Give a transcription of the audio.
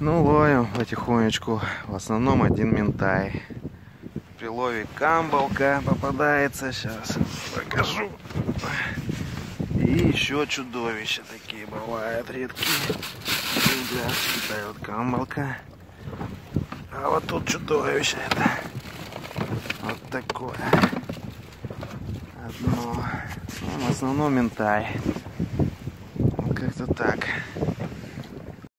Ну, ловим потихонечку. В основном один минтай. При лове камбалка попадается. Сейчас покажу. И еще чудовища такие бывают редкие. Да, вот камбалка. А вот тут чудовище это. Вот такое. Одно. Ну, в основном минтай. Вот как-то так.